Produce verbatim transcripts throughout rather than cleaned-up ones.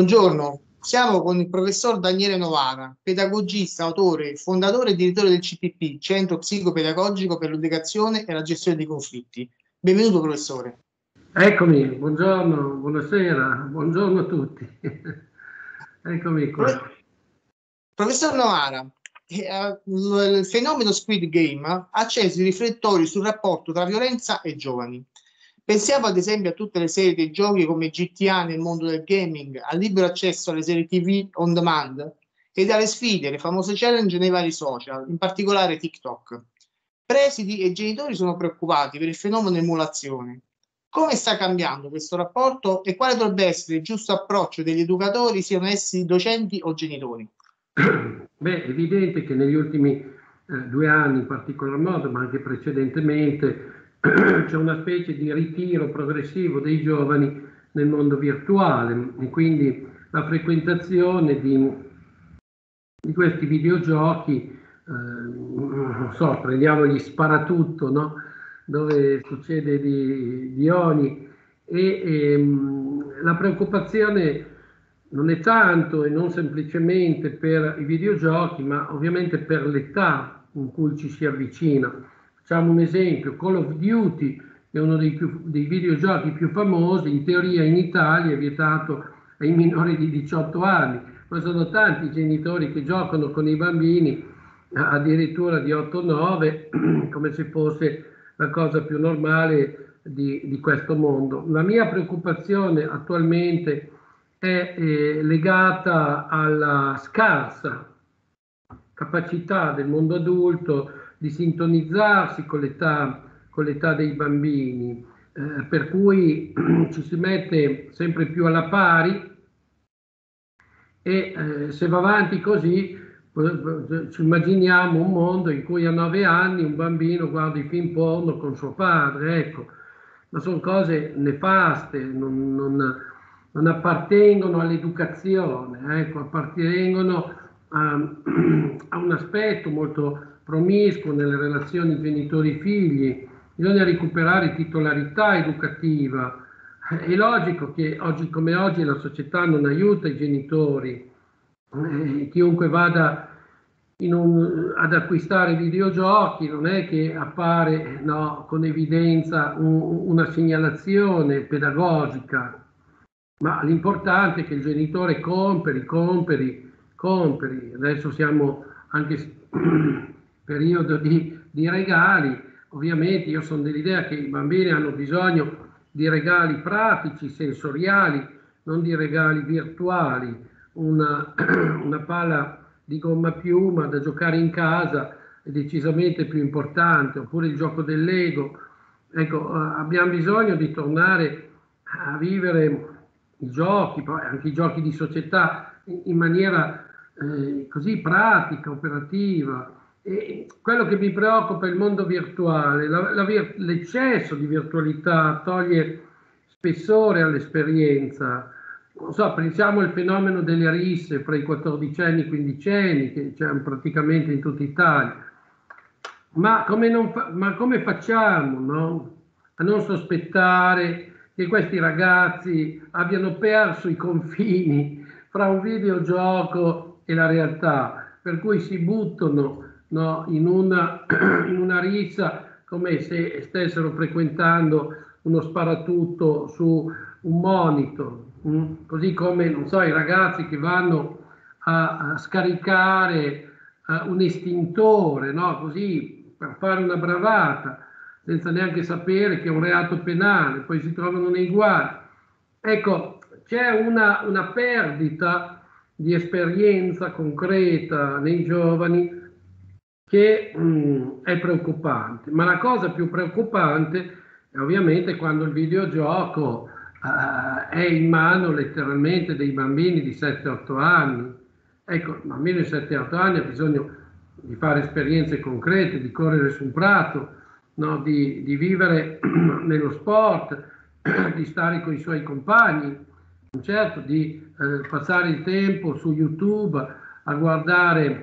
Buongiorno, siamo con il professor Daniele Novara, pedagogista, autore, fondatore e direttore del C P P, Centro Psicopedagogico per l'Educazione e la Gestione dei Conflitti. Benvenuto professore. Eccomi, buongiorno, buonasera, buongiorno a tutti. Eccomi qua. Professor Novara, il fenomeno Squid Game ha acceso i riflettori sul rapporto tra violenza e giovani. Pensiamo ad esempio a tutte le serie dei giochi come G T A nel mondo del gaming, al libero accesso alle serie tivù on demand ed alle sfide, le famose challenge nei vari social, in particolare TikTok. Presidi e genitori sono preoccupati per il fenomeno emulazione. Come sta cambiando questo rapporto e quale dovrebbe essere il giusto approccio degli educatori, siano essi docenti o genitori? Beh, è evidente che negli ultimi eh, due anni in particolar modo, ma anche precedentemente, c'è una specie di ritiro progressivo dei giovani nel mondo virtuale e quindi la frequentazione di, di questi videogiochi, eh, non so, prendiamo gli sparatutto, no? Dove succede di, di ogni, e, e la preoccupazione non è tanto e non semplicemente per i videogiochi, ma ovviamente per l'età in cui ci si avvicina. Facciamo un esempio, Call of Duty è uno dei, più, dei videogiochi più famosi, in teoria in Italia è vietato ai minori di diciotto anni, ma sono tanti i genitori che giocano con i bambini addirittura di otto nove, come se fosse la cosa più normale di, di questo mondo. La mia preoccupazione attualmente è eh, legata alla scarsa capacità del mondo adulto di sintonizzarsi con l'età con l'età dei bambini, eh, per cui ci si mette sempre più alla pari e eh, se va avanti così eh, ci immaginiamo un mondo in cui a nove anni un bambino guarda i film porno con suo padre, ecco, ma sono cose nefaste, non, non, non appartengono all'educazione, ecco, appartengono a, a un aspetto molto promiscuo nelle relazioni genitori-figli. Bisogna recuperare titolarità educativa. È logico che oggi come oggi la società non aiuta i genitori. Eh, chiunque vada in un, ad acquistare videogiochi non è che appare no, con evidenza un, una segnalazione pedagogica, ma l'importante è che il genitore compri, compri, compri. Adesso siamo anche... periodo di, di regali, ovviamente io sono dell'idea che i bambini hanno bisogno di regali pratici, sensoriali, non di regali virtuali, una, una pala di gomma piuma da giocare in casa è decisamente più importante, oppure il gioco del Lego. Ecco, abbiamo bisogno di tornare a vivere i giochi, poi anche i giochi di società, in maniera eh, così pratica, operativa. E quello che mi preoccupa è il mondo virtuale, la, la, l'eccesso di virtualità toglie spessore all'esperienza. Non so, pensiamo al fenomeno delle risse fra i quattordicenni e i quindicenni, che c'è praticamente in tutta Italia. Ma come, non fa, ma come facciamo no? a non sospettare che questi ragazzi abbiano perso i confini fra un videogioco e la realtà, per cui si buttano No, in, una, in una rissa come se stessero frequentando uno sparatutto su un monitor, mh? così come non so, i ragazzi che vanno a, a scaricare uh, un estintore, no? Così per fare una bravata, senza neanche sapere che è un reato penale, poi si trovano nei guai. Ecco, c'è una, una perdita di esperienza concreta nei giovani che mh, è preoccupante, ma la cosa più preoccupante è ovviamente quando il videogioco uh, è in mano letteralmente dei bambini di sette otto anni. Ecco, il bambino di sette otto anni ha bisogno di fare esperienze concrete, di correre su un prato, no? di, di vivere nello sport, di stare con i suoi compagni, certo, di eh, passare il tempo su YouTube a guardare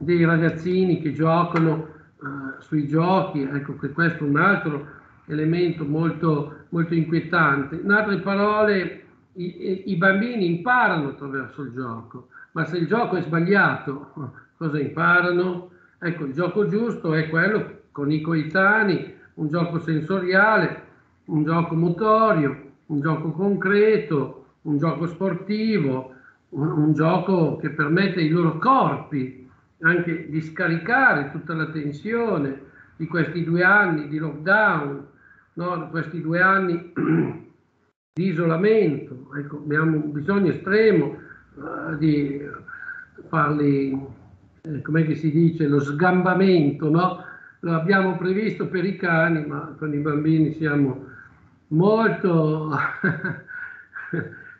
dei ragazzini che giocano uh, sui giochi. Ecco che questo è un altro elemento molto, molto inquietante. In altre parole, i, i bambini imparano attraverso il gioco, ma se il gioco è sbagliato, cosa imparano? Ecco, il gioco giusto è quello con i coetanei, un gioco sensoriale, un gioco motorio, un gioco concreto, un gioco sportivo, un, un gioco che permette ai loro corpi anche di scaricare tutta la tensione di questi due anni di lockdown, no? Di questi due anni di isolamento. Ecco, abbiamo un bisogno estremo uh, di farli, eh, com'è che si dice, lo sgambamento, no? Lo abbiamo previsto per i cani, ma con i bambini siamo molto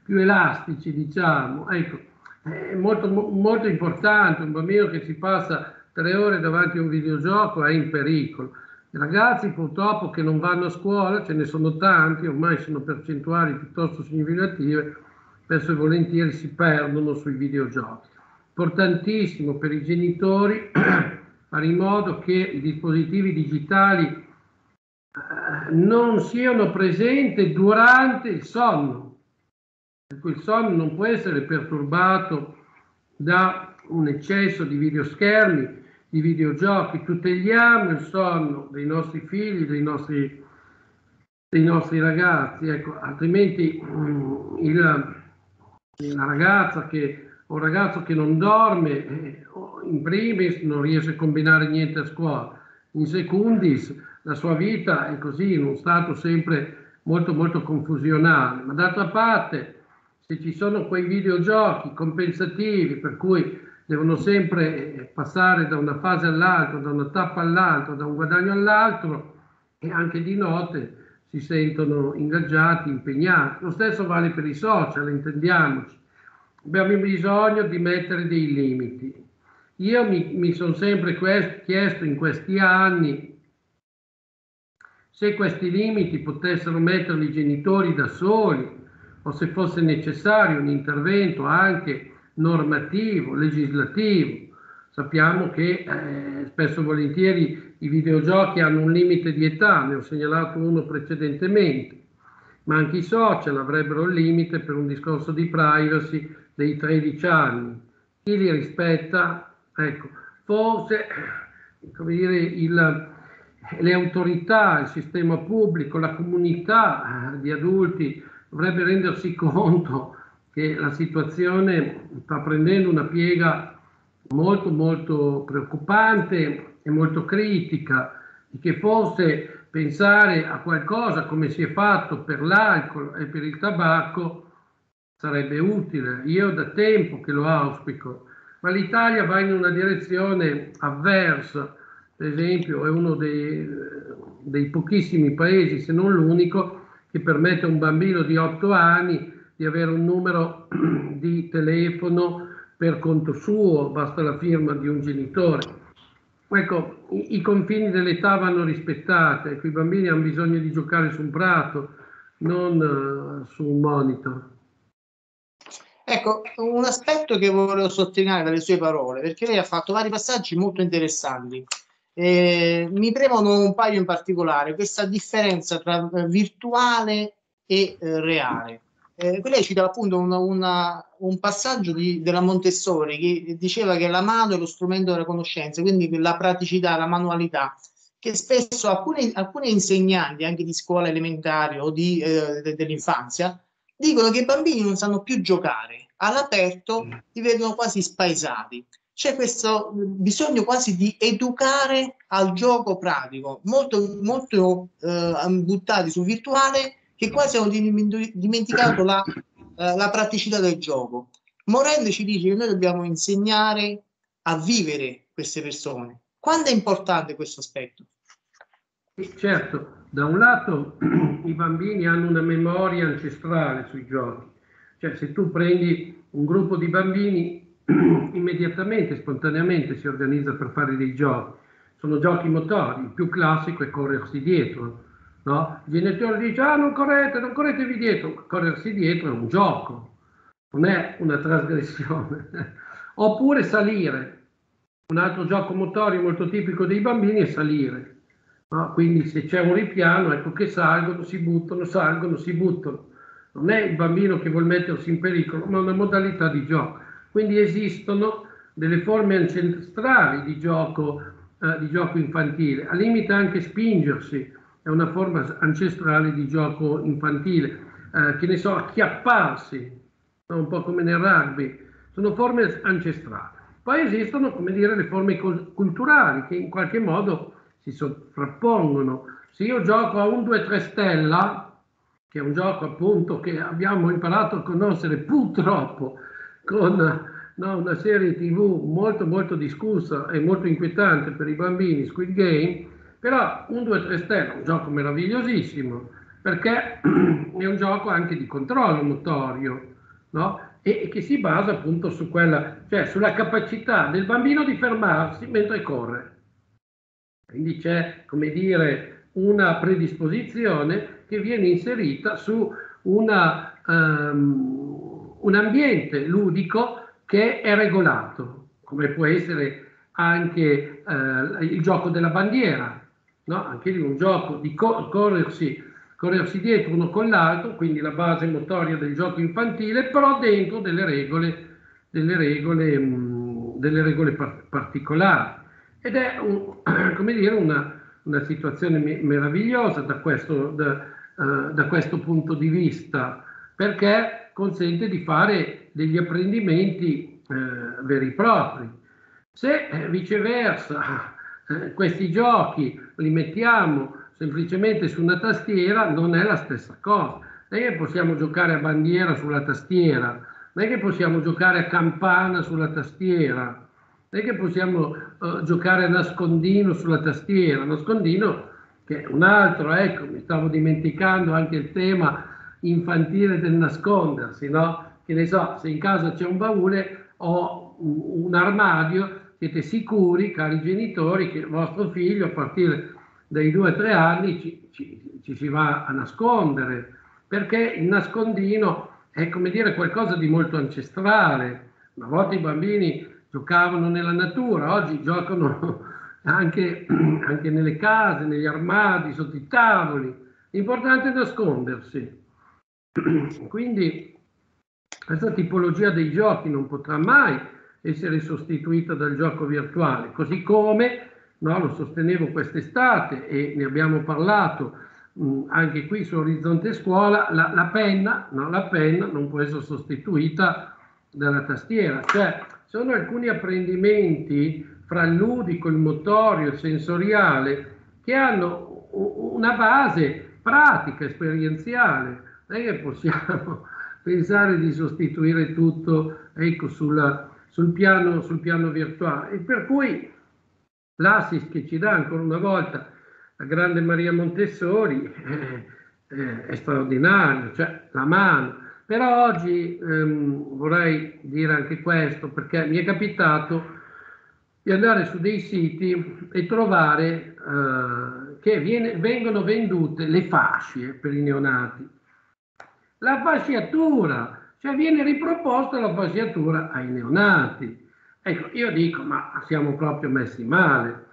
più elastici, diciamo. Ecco, è molto, molto importante. Un bambino che si passa tre ore davanti a un videogioco è in pericolo. I ragazzi purtroppo che non vanno a scuola, ce ne sono tanti, ormai sono percentuali piuttosto significative, spesso e volentieri si perdono sui videogiochi. Importantissimo per i genitori fare in modo che i dispositivi digitali eh, non siano presenti durante il sonno. Per cui il sonno non può essere perturbato da un eccesso di videoschermi, di videogiochi. Tuteliamo il sonno dei nostri figli, dei nostri, dei nostri ragazzi, ecco, altrimenti um, il, la ragazza che un ragazzo che non dorme, eh, in primis non riesce a combinare niente a scuola, in secundis la sua vita è così, in uno stato sempre molto molto confusionale. Ma d'altra parte, se ci sono quei videogiochi compensativi per cui devono sempre passare da una fase all'altra, da una tappa all'altra, da un guadagno all'altro, e anche di notte si sentono ingaggiati, impegnati. Lo stesso vale per i social, intendiamoci. Abbiamo bisogno di mettere dei limiti. Io mi, mi sono sempre quest, chiesto in questi anni se questi limiti potessero metterli i genitori da soli o se fosse necessario un intervento anche normativo, legislativo. Sappiamo che eh, spesso e volentieri i videogiochi hanno un limite di età, ne ho segnalato uno precedentemente, ma anche i social avrebbero un limite per un discorso di privacy dei tredici anni. Chi li rispetta? Ecco, forse, come dire, il, le autorità, il sistema pubblico, la comunità di adulti dovrebbe rendersi conto che la situazione sta prendendo una piega molto molto preoccupante e molto critica, e che forse pensare a qualcosa come si è fatto per l'alcol e per il tabacco sarebbe utile. Io da tempo che lo auspico, ma l'Italia va in una direzione avversa. Per esempio, è uno dei, dei pochissimi paesi, se non l'unico, che permette a un bambino di otto anni di avere un numero di telefono per conto suo, basta la firma di un genitore. Ecco, i, i confini dell'età vanno rispettati, ecco, i bambini hanno bisogno di giocare su un prato, non uh, su un monitor. Ecco, un aspetto che volevo sottolineare dalle sue parole, perché lei ha fatto vari passaggi molto interessanti. Eh, mi premono un paio in particolare, questa differenza tra virtuale e eh, reale. Eh, lei cita appunto una, una, un passaggio di, della Montessori, che diceva che la mano è lo strumento della conoscenza, quindi la praticità, la manualità, che spesso alcune, alcune insegnanti anche di scuola elementare o di, eh, de, dell'infanzia dicono che i bambini non sanno più giocare, all'aperto li vedono quasi spaesati. C'è questo bisogno quasi di educare al gioco pratico, molto, molto eh, buttati sul virtuale, che quasi hanno dimenticato la, eh, la praticità del gioco. Morelli ci dice che noi dobbiamo insegnare a vivere queste persone. Quanto è importante questo aspetto? Certo, da un lato i bambini hanno una memoria ancestrale sui giochi. Cioè, se tu prendi un gruppo di bambini, immediatamente, spontaneamente si organizza per fare dei giochi. Sono giochi motori, il più classico è corrersi dietro. No? Il genitore dice: ah, non correte, non corretevi dietro. Corrersi dietro è un gioco, non è una trasgressione. Oppure salire. Un altro gioco motorio molto tipico dei bambini è salire. No? Quindi se c'è un ripiano, ecco che salgono, si buttano, salgono, si buttano. non è il bambino che vuol mettersi in pericolo, ma una modalità di gioco. Quindi esistono delle forme ancestrali di gioco, eh, di gioco infantile, al limite anche spingersi è una forma ancestrale di gioco infantile, eh, che ne so, acchiapparsi, no? Un po' come nel rugby, sono forme ancestrali. Poi esistono, come dire, le forme culturali che in qualche modo si sovrappongono. Se io gioco a un due tre stella, che è un gioco appunto che abbiamo imparato a conoscere purtroppo con, no, una serie tivù molto molto discussa e molto inquietante per i bambini, Squid Game, però un due tre stella è un gioco meravigliosissimo perché è un gioco anche di controllo motorio, no? E che si basa appunto su quella, cioè sulla capacità del bambino di fermarsi mentre corre. Quindi c'è, come dire, una predisposizione che viene inserita su una, um, un ambiente ludico che è regolato, come può essere anche uh, il gioco della bandiera, no? Anche lì un gioco di co corrersi corrersi dietro uno con l'altro, quindi la base motoria del gioco infantile, però dentro delle regole, delle regole, mh, delle regole par particolari. Ed è un, come dire, una, una situazione me meravigliosa da questo, da, uh, da questo punto di vista, perché consente di fare degli apprendimenti eh, veri e propri. Se eh, viceversa eh, questi giochi li mettiamo semplicemente su una tastiera, non è la stessa cosa. Non è che possiamo giocare a bandiera sulla tastiera, non è che possiamo giocare a campana sulla tastiera, non è che possiamo uh, giocare a nascondino sulla tastiera. Nascondino, che è un altro, ecco, mi stavo dimenticando anche il tema infantile del nascondersi, no? Che ne so, se in casa c'è un baule o un armadio, siete sicuri, cari genitori, che il vostro figlio a partire dai due tre anni ci, ci, ci si va a nascondere, perché il nascondino è, come dire, qualcosa di molto ancestrale. Una volta i bambini giocavano nella natura, oggi giocano anche, anche nelle case, negli armadi, sotto i tavoli. L'importante è nascondersi. Quindi questa tipologia dei giochi non potrà mai essere sostituita dal gioco virtuale, così come, no, lo sostenevo quest'estate e ne abbiamo parlato mh, anche qui su Orizzonte Scuola, la, la, penna, no, la penna non può essere sostituita dalla tastiera. Cioè, sono alcuni apprendimenti fra il ludico, il motorio, il sensoriale, che hanno una base pratica, esperienziale. Non è che possiamo pensare di sostituire tutto, ecco, sulla, sul, piano, sul piano virtuale. E per cui l'assist che ci dà ancora una volta la grande Maria Montessori eh, eh, è straordinario, cioè la mano. Però oggi ehm, vorrei dire anche questo, perché mi è capitato di andare su dei siti e trovare eh, che viene, vengono vendute le fasce per i neonati. La fasciatura, cioè viene riproposta la fasciatura ai neonati. Ecco, io dico, ma siamo proprio messi male.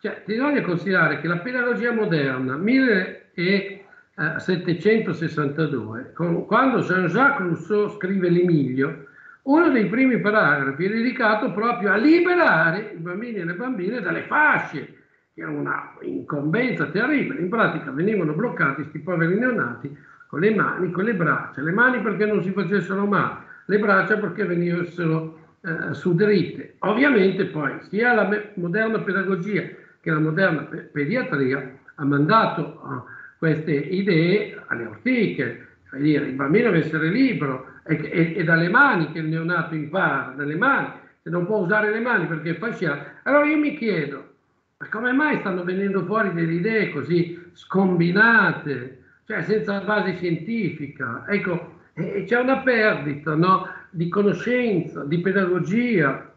Cioè, bisogna considerare che la pedagogia moderna, millesettecentosessantadue, con, quando Jean-Jacques Rousseau scrive l'Emilio, uno dei primi paragrafi è dedicato proprio a liberare i bambini e le bambine dalle fasce, che era una incombenza terribile. In pratica venivano bloccati questi poveri neonati con le mani, con le braccia. Le mani perché non si facessero male, le braccia perché venissero Eh, su dritte. Ovviamente poi sia la moderna pedagogia che la moderna pe pediatria ha mandato uh, queste idee alle ortiche, cioè dire, il bambino deve essere libero, è, è, è dalle mani che il neonato impara, dalle mani, se non può usare le mani perché è fasciato. Allora io mi chiedo, ma come mai stanno venendo fuori delle idee così scombinate, cioè senza base scientifica? Ecco, eh, c'è una perdita, no? Di conoscenza, di pedagogia,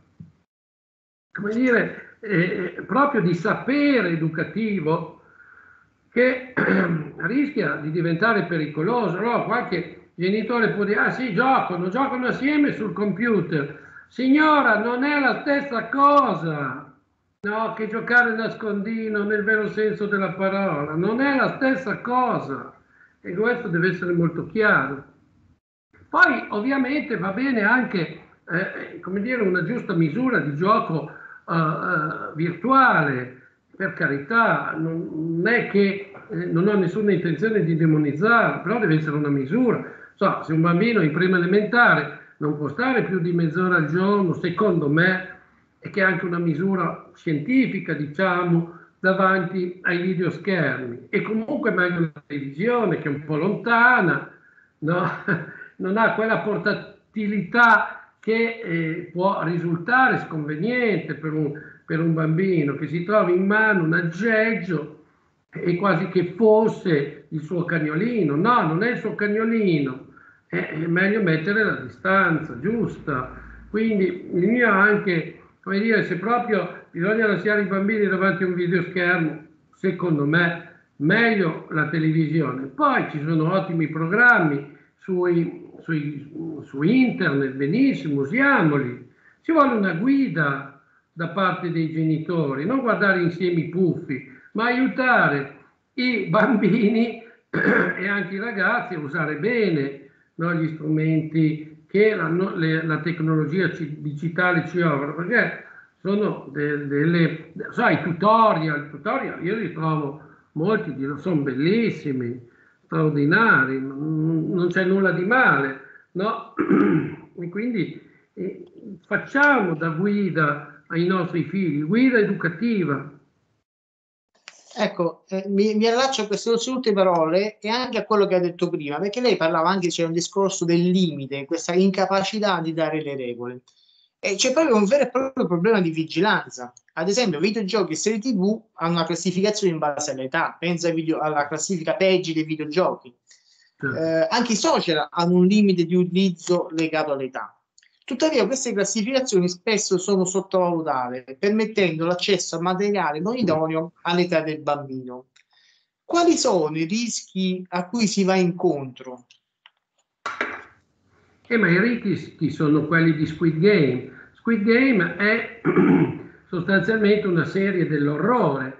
come dire, eh, proprio di sapere educativo, che eh, rischia di diventare pericoloso. No? Qualche genitore può dire, ah sì, giocano, giocano assieme sul computer. Signora, non è la stessa cosa, no, che giocare nascondino nel vero senso della parola, non è la stessa cosa, e questo deve essere molto chiaro. Poi ovviamente va bene anche eh, come dire, una giusta misura di gioco eh, virtuale, per carità, non è che eh, non ho nessuna intenzione di demonizzarlo, però deve essere una misura. So, se un bambino in prima elementare non può stare più di mezz'ora al giorno, secondo me, e che è anche una misura scientifica, diciamo, davanti ai videoschermi. E comunque meglio la televisione, che è un po' lontana, no? Non ha quella portatilità che eh, può risultare sconveniente per un, per un bambino che si trova in mano un aggeggio e quasi che fosse il suo cagnolino. No, non è il suo cagnolino. È meglio mettere la distanza giusta, quindi il mio anche, come dire, se proprio bisogna lasciare i bambini davanti a un videoschermo, secondo me meglio la televisione. Poi ci sono ottimi programmi sui, sui, su internet, benissimo, usiamoli. Ci vuole una guida da parte dei genitori, non guardare insieme i puffi, ma aiutare i bambini e anche i ragazzi a usare bene, no, gli strumenti che la, le, la tecnologia ci, digitale ci offre, perché sono de, delle, so, i tutorial, tutorial, io li trovo, molti sono bellissimi, straordinari, non, non c'è nulla di male, no? E quindi eh, facciamo da guida ai nostri figli, guida educativa. Ecco, eh, mi, mi allaccio a queste sue ultime parole e anche a quello che ha detto prima, perché lei parlava anche, c'è un discorso del limite, questa incapacità di dare le regole. E c'è proprio un vero e proprio problema di vigilanza. Ad esempio, videogiochi e serie tivù hanno una classificazione in base all'età, pensa video, alla classifica PEGI dei videogiochi. Sì. Eh, anche i social hanno un limite di utilizzo legato all'età. Tuttavia queste classificazioni spesso sono sottovalutate, permettendo l'accesso a materiale non idoneo all'età del bambino. Quali sono i rischi a cui si va incontro? Eh, ma i rischi sono quelli di Squid Game. Squid Game è sostanzialmente una serie dell'orrore,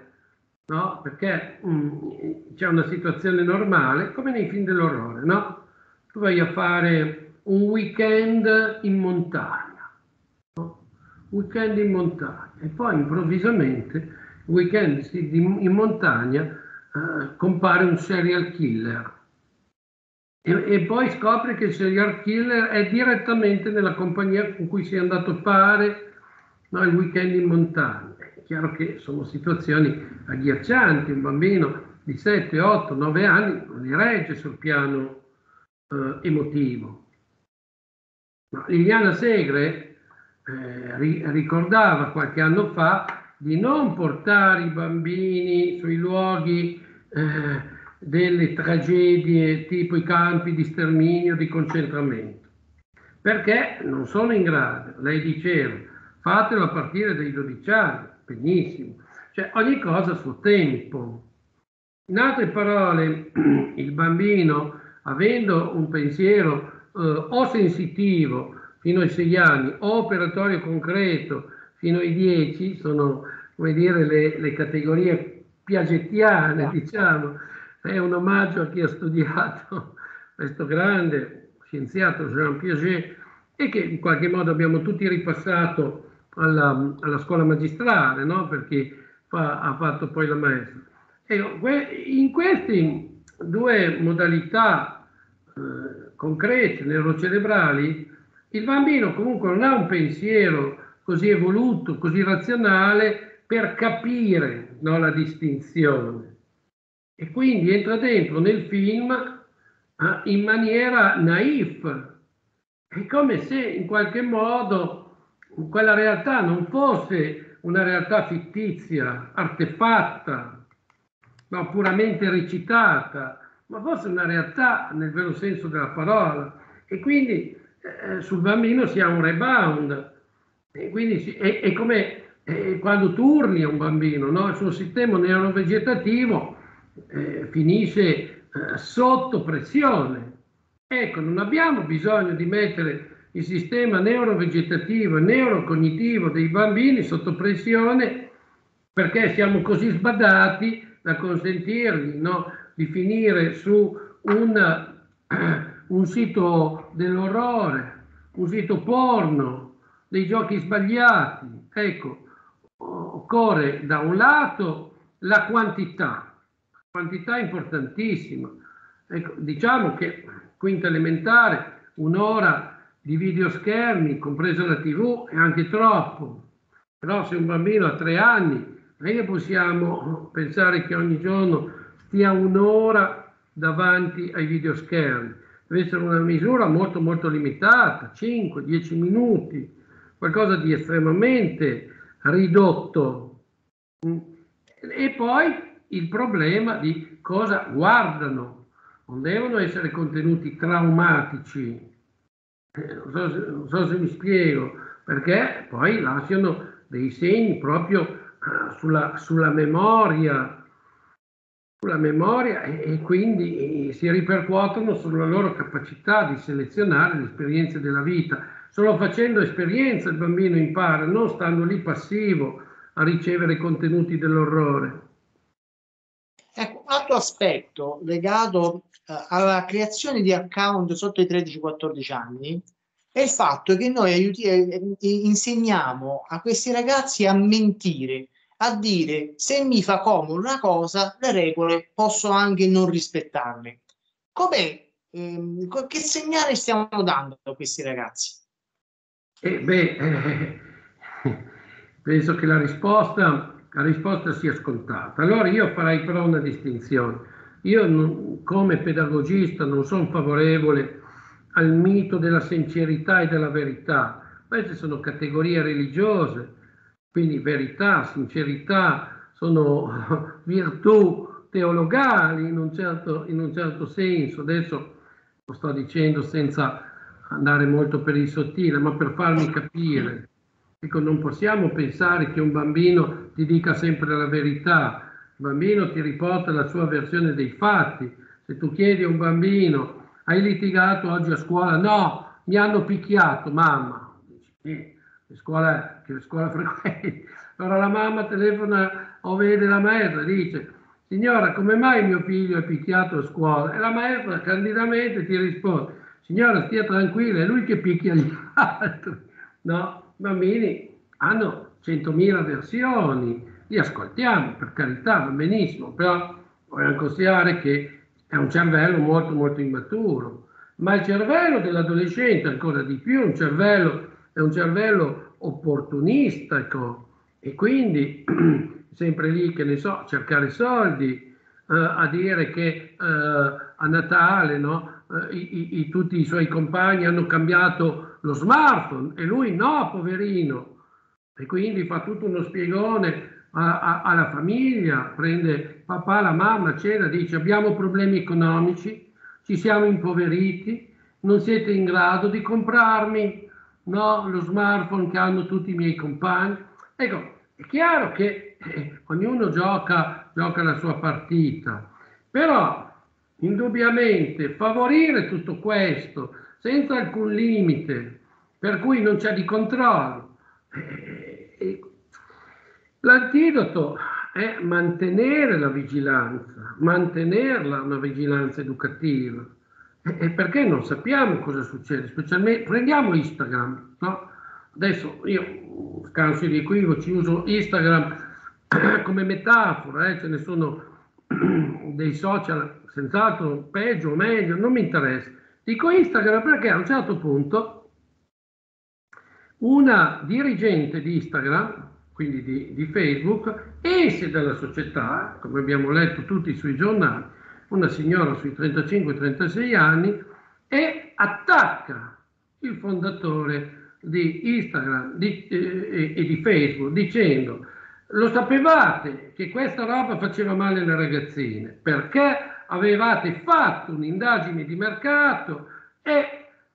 no? Perché mh, c'è una situazione normale, come nei film dell'orrore, no? Tu vai a fare un weekend in montagna, no? Weekend in montagna, e poi improvvisamente il weekend in montagna eh, compare un serial killer e, e poi scopri che il serial killer è direttamente nella compagnia con cui sei andato a fare, no, il weekend in montagna. È chiaro che sono situazioni agghiaccianti, un bambino di sette, otto, nove anni non li regge sul piano eh, emotivo. Liliana Segre eh, ri- ricordava qualche anno fa di non portare i bambini sui luoghi eh, delle tragedie tipo i campi di sterminio, di concentramento, perché non sono in grado. Lei diceva, fatelo a partire dai dodici anni, benissimo, cioè ogni cosa a suo tempo. In altre parole, il bambino, avendo un pensiero Uh, o sensitivo fino ai sei anni, o operatorio concreto fino ai dieci, sono, come dire, le, le categorie piagetiane, ah. diciamo, è un omaggio a chi ha studiato questo grande scienziato Jean Piaget, e che in qualche modo abbiamo tutti ripassato alla, alla scuola magistrale, no? Perché fa, ha fatto poi la maestra. E in queste due modalità eh, concrete, neurocerebrali, il bambino comunque non ha un pensiero così evoluto, così razionale per capire, no, la distinzione, e quindi entra dentro nel film eh, in maniera naif. È come se in qualche modo quella realtà non fosse una realtà fittizia, artefatta, no, puramente recitata, ma forse una realtà nel vero senso della parola, e quindi eh, sul bambino si ha un rebound, e quindi si, è, è come eh, quando turni a un bambino, no? Il suo sistema neurovegetativo eh, finisce eh, sotto pressione. Ecco, non abbiamo bisogno di mettere il sistema neurovegetativo e neurocognitivo dei bambini sotto pressione, perché siamo così sbadati da consentirgli, no, di finire su un, un sito dell'orrore, un sito porno, dei giochi sbagliati. Ecco, occorre da un lato la quantità, quantità importantissima. Ecco, diciamo che quinta elementare, un'ora di videoschermi, compresa la tivù, è anche troppo. Però se un bambino ha tre anni, non è che possiamo pensare che ogni giorno stia un'ora davanti ai videoschermi. Deve essere una misura molto molto limitata, cinque dieci minuti, qualcosa di estremamente ridotto. E poi il problema di cosa guardano. Non devono essere contenuti traumatici, non so se, non so se mi spiego, perché poi lasciano dei segni proprio Sulla, sulla memoria, sulla memoria e, e quindi e si ripercuotono sulla loro capacità di selezionare le esperienze della vita. Solo facendo esperienza il bambino impara, non stando lì passivo a ricevere contenuti dell'orrore. Ecco, un altro aspetto legato eh, alla creazione di account sotto i tredici quattordici anni è il fatto che noi aiutiamo, insegniamo a questi ragazzi a mentire, a dire: se mi fa comodo una cosa, le regole posso anche non rispettarle. Com'è? Ehm, che segnale stiamo dando a questi ragazzi? Eh beh, eh, penso che la risposta, la risposta sia scontata. Allora io farei però una distinzione. Io non, come pedagogista non sono favorevole al mito della sincerità e della verità. Queste sono categorie religiose, quindi verità, sincerità sono virtù teologali in un certo, in un certo senso. Adesso lo sto dicendo senza andare molto per il sottile, ma per farmi capire. Dico, non possiamo pensare che un bambino ti dica sempre la verità, il bambino ti riporta la sua versione dei fatti. Se tu chiedi a un bambino: hai litigato oggi a scuola? No, mi hanno picchiato, mamma. Che scuola, che scuola frequenti? Allora la mamma telefona o vede la maestra e dice: signora, come mai mio figlio è picchiato a scuola? E la maestra candidamente ti risponde: signora, stia tranquilla, è lui che picchia gli altri. No, i bambini hanno centomila versioni, li ascoltiamo, per carità, va benissimo, però vogliamo considerare che è un cervello molto molto immaturo, ma il cervello dell'adolescente ancora di più, un cervello, è un cervello opportunistico, e quindi sempre lì, che ne so, cercare soldi, eh, a dire che eh, a Natale, no, eh, i, i, tutti i suoi compagni hanno cambiato lo smartphone e lui no, poverino, e quindi fa tutto uno spiegone A, a, alla famiglia, prende papà, la mamma, cena, dice: abbiamo problemi economici, ci siamo impoveriti, non siete in grado di comprarmi, no, lo smartphone che hanno tutti i miei compagni. Ecco, è chiaro che eh, ognuno gioca, gioca la sua partita, però indubbiamente favorire tutto questo senza alcun limite, per cui non c'è di controllo, eh, eh, l'antidoto è mantenere la vigilanza, mantenerla una vigilanza educativa. E, e perché non sappiamo cosa succede, specialmente prendiamo Instagram, no? Adesso io scanso gli equivoci, uso Instagram come metafora, eh? Ce ne sono dei social senz'altro peggio o meglio, non mi interessa. Dico Instagram perché a un certo punto una dirigente di Instagram, quindi di, di Facebook, esce dalla società, come abbiamo letto tutti sui giornali, una signora sui trentacinque trentasei anni, e attacca il fondatore di Instagram di, eh, e di Facebook dicendo: lo sapevate che questa roba faceva male alle ragazzine, perché avevate fatto un'indagine di mercato e,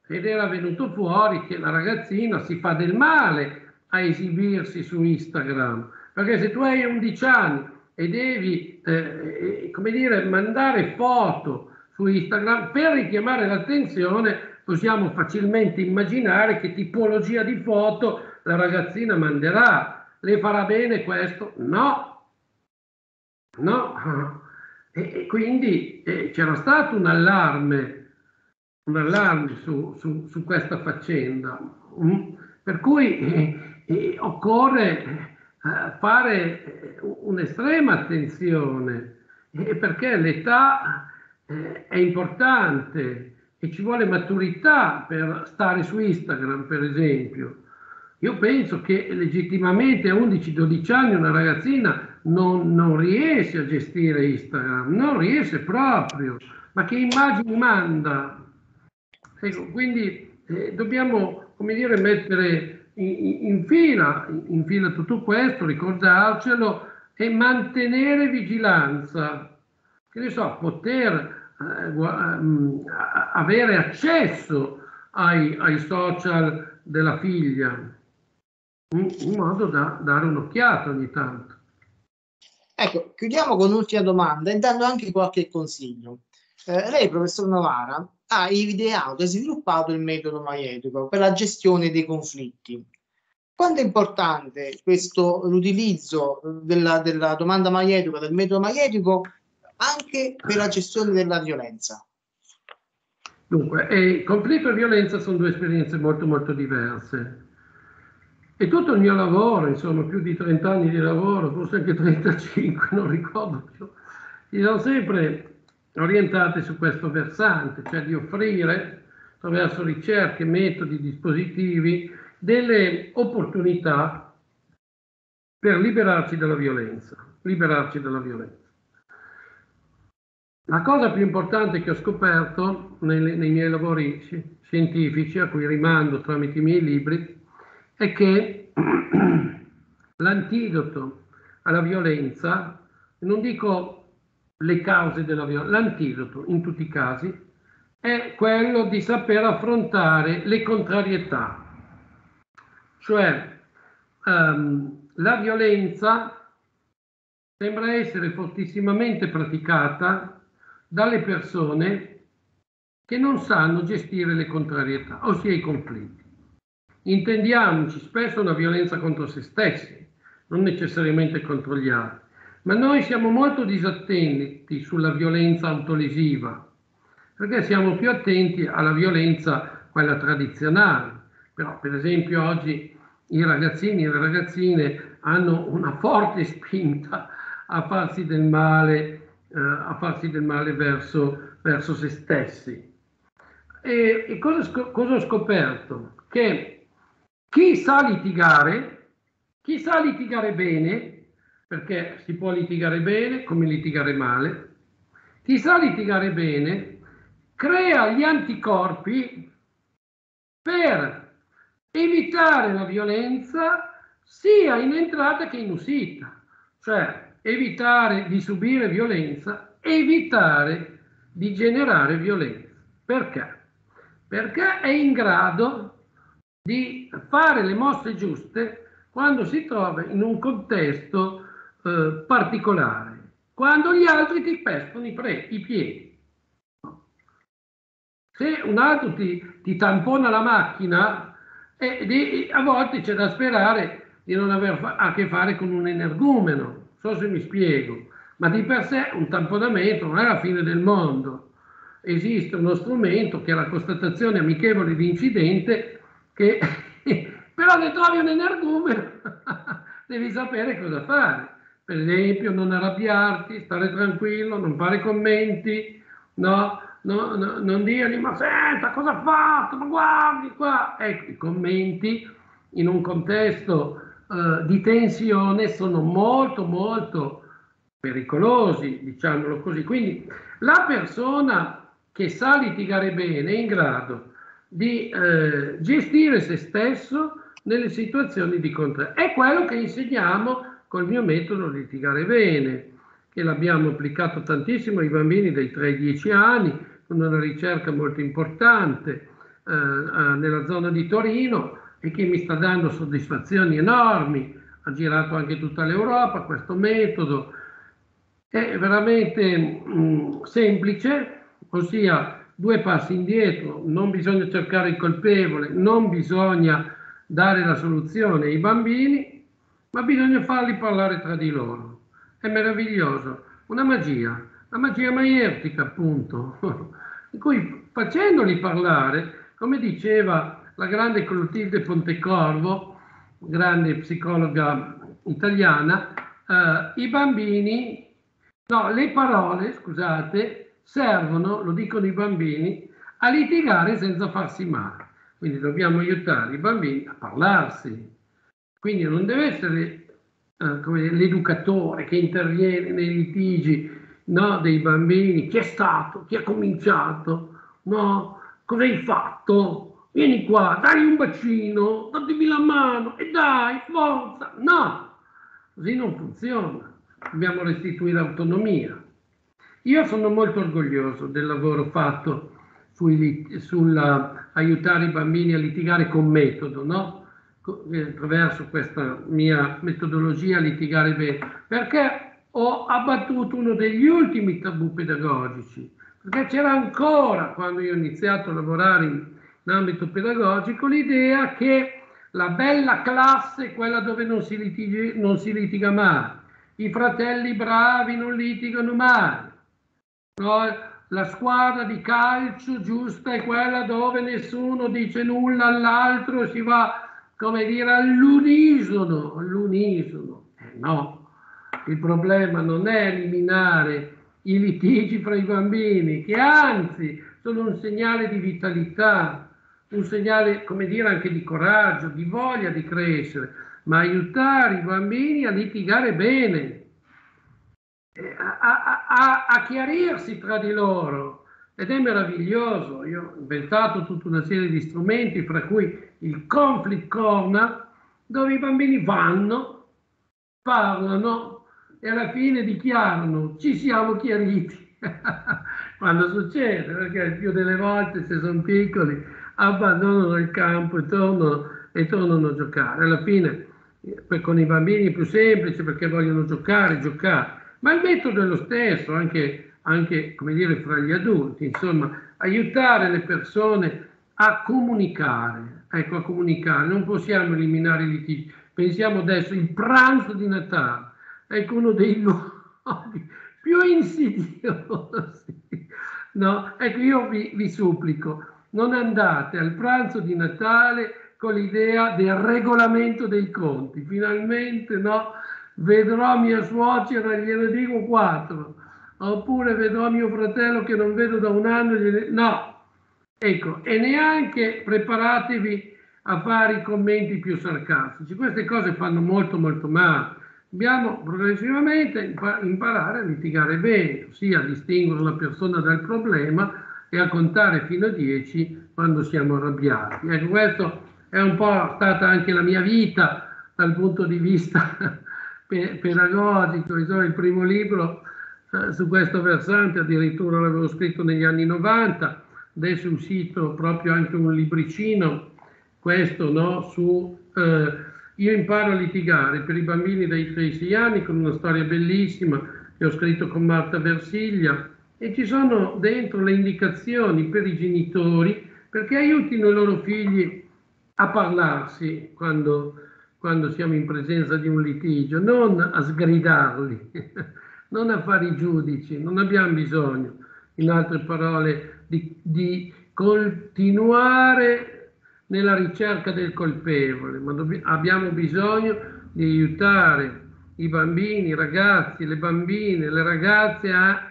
ed era venuto fuori che la ragazzina si fa del male a esibirsi su Instagram, perché se tu hai undici anni e devi eh, come dire, mandare foto su Instagram per richiamare l'attenzione, possiamo facilmente immaginare che tipologia di foto la ragazzina manderà. Le farà bene questo? No, no. E, e quindi eh, c'era stato un allarme, un allarme su, su, su questa faccenda. Mm? Per cui eh, eh, occorre eh, fare un'estrema attenzione, eh, perché l'età eh, è importante e ci vuole maturità per stare su Instagram, per esempio. Io penso che legittimamente a undici dodici anni una ragazzina non, non riesce a gestire Instagram, non riesce proprio, ma che immagini manda? Ecco, quindi eh, dobbiamo, come dire, mettere in, in, fila, in fila tutto questo, ricordarcelo e mantenere vigilanza, che ne so, poter eh, avere accesso ai, ai social della figlia, in modo da dare un'occhiata ogni tanto. Ecco, chiudiamo con un'ultima domanda e dando anche qualche consiglio. Eh, lei, professor Novara, ha ideato e sviluppato il metodo maieutico per la gestione dei conflitti. Quanto è importante questo, l'utilizzo della, della domanda maieutico, del metodo maieutico, anche per la gestione della violenza? Dunque, eh, conflitto e violenza sono due esperienze molto molto diverse. E tutto il mio lavoro, insomma, più di trenta anni di lavoro, forse anche trentacinque, non ricordo più, si sono sempre orientate su questo versante, cioè di offrire, attraverso ricerche, metodi, dispositivi, delle opportunità per liberarci dalla violenza. Liberarci dalla violenza. La cosa più importante che ho scoperto nei, nei miei lavori scientifici, a cui rimando tramite i miei libri, è che l'antidoto alla violenza, non dico le cause della violenza, l'antidoto in tutti i casi è quello di saper affrontare le contrarietà, cioè um, la violenza sembra essere fortissimamente praticata dalle persone che non sanno gestire le contrarietà, ossia i conflitti. Intendiamoci, spesso una violenza contro se stessi, non necessariamente contro gli altri, ma noi siamo molto disattenti sulla violenza autolesiva, perché siamo più attenti alla violenza, quella tradizionale. Però, per esempio, oggi i ragazzini e le ragazzine hanno una forte spinta a farsi del male, eh, a farsi del male verso, verso se stessi. E, e cosa, cosa ho scoperto? Che Chi sa litigare, chi sa litigare bene, perché si può litigare bene come litigare male, chi sa litigare bene crea gli anticorpi per evitare la violenza sia in entrata che in uscita, cioè evitare di subire violenza, evitare di generare violenza. Perché? Perché è in grado di fare le mosse giuste quando si trova in un contesto eh, particolare, quando gli altri ti pestano i, pre, i piedi. Se un altro ti, ti tampona la macchina, eh, di, a volte c'è da sperare di non aver a che fare con un energumeno, non so se mi spiego, ma di per sé un tamponamento non è la fine del mondo. Esiste uno strumento che è la constatazione amichevole di incidente, che però ne trovi un energumeno, devi sapere cosa fare. Per esempio, non arrabbiarti, stare tranquillo, non fare commenti, no, no, no, non dirgli ma senta cosa ha fatto, ma guardi qua. Ecco, i commenti in un contesto eh, di tensione sono molto molto pericolosi, diciamolo così. Quindi la persona che sa litigare bene è in grado di eh, gestire se stesso nelle situazioni di contrasto. È quello che insegniamo col mio metodo litigare bene, che l'abbiamo applicato tantissimo ai bambini dai tre ai dieci anni, con una ricerca molto importante eh, nella zona di Torino e che mi sta dando soddisfazioni enormi. Ha girato anche tutta l'Europa questo metodo. È veramente mh, semplice, ossia due passi indietro, non bisogna cercare il colpevole, non bisogna dare la soluzione ai bambini, ma bisogna farli parlare tra di loro. È meraviglioso, una magia, la magia maiertica appunto, in cui facendoli parlare, come diceva la grande Clotilde Pontecorvo, grande psicologa italiana, eh, i bambini, no, le parole, scusate, servono, lo dicono i bambini, a litigare senza farsi male. Quindi dobbiamo aiutare i bambini a parlarsi. Quindi non deve essere eh, come l'educatore che interviene nei litigi, no, dei bambini. Chi è stato? Chi ha cominciato? No? Cosa hai fatto? Vieni qua, dai un bacino, datemi la mano e dai, forza. No, così non funziona. Dobbiamo restituire autonomia. Io sono molto orgoglioso del lavoro fatto sui, sulla aiutare i bambini a litigare con metodo, no? Attraverso questa mia metodologia litigare bene, perché ho abbattuto uno degli ultimi tabù pedagogici, perché c'era ancora, quando io ho iniziato a lavorare in, in ambito pedagogico, l'idea che la bella classe è quella dove non si, litigi, non si litiga mai, i fratelli bravi non litigano mai, no? La squadra di calcio giusta è quella dove nessuno dice nulla all'altro, si va, come dire, all'unisono, all'unisono. Eh no, il problema non è eliminare i litigi fra i bambini, che anzi sono un segnale di vitalità, un segnale, come dire, anche di coraggio, di voglia di crescere, ma aiutare i bambini a litigare bene, a, a, a, a chiarirsi tra di loro. Ed è meraviglioso, io ho inventato tutta una serie di strumenti, fra cui il conflict corner, dove i bambini vanno, parlano e alla fine dichiarano: ci siamo chiariti. Quando succede, perché più delle volte, se sono piccoli, abbandonano il campo e tornano, e tornano a giocare. Alla fine con i bambini è più semplice, perché vogliono giocare, giocare, ma il metodo è lo stesso, anche anche, come dire, fra gli adulti, insomma, aiutare le persone a comunicare, ecco, a comunicare. Non possiamo eliminare i litigi. Pensiamo adesso il pranzo di Natale, ecco uno dei luoghi più insidiosi, no? Ecco, io vi, vi supplico, non andate al pranzo di Natale con l'idea del regolamento dei conti. Finalmente, no? Vedrò mia suocera, gliene dico quattro. Oppure vedo mio fratello che non vedo da un anno, no, ecco, e neanche preparatevi a fare i commenti più sarcastici. Queste cose fanno molto molto male. Dobbiamo progressivamente imparare a litigare bene, ossia a distinguere la persona dal problema e a contare fino a dieci quando siamo arrabbiati. Ecco, questo è un po' stata anche la mia vita dal punto di vista pedagogico. Insomma, il primo libro su questo versante addirittura l'avevo scritto negli anni novanta, adesso è uscito proprio anche un libricino, questo, no, su eh, Io imparo a litigare per i bambini dai sei anni, con una storia bellissima che ho scritto con Marta Versiglia, e ci sono dentro le indicazioni per i genitori perché aiutino i loro figli a parlarsi quando, quando siamo in presenza di un litigio, non a sgridarli. Non a fare i giudici, non abbiamo bisogno, in altre parole, di, di continuare nella ricerca del colpevole, ma abbiamo bisogno di aiutare i bambini, i ragazzi, le bambine, le ragazze a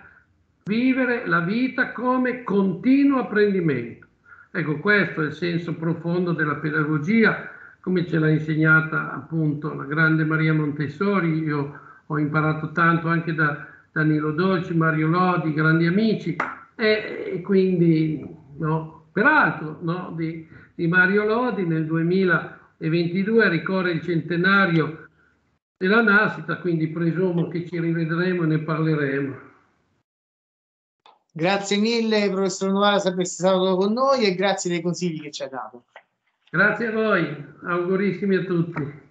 vivere la vita come continuo apprendimento. Ecco, questo è il senso profondo della pedagogia, come ce l'ha insegnata appunto la grande Maria Montessori. Io ho imparato tanto anche da Danilo Dolci, Mario Lodi, grandi amici, e, e quindi, no, peraltro, no, di, di Mario Lodi nel duemilaventidue ricorre il centenario della nascita, quindi presumo che ci rivedremo e ne parleremo. Grazie mille, professor Novara, per essere stato con noi, e grazie dei consigli che ci ha dato. Grazie a voi, augurissimi a tutti.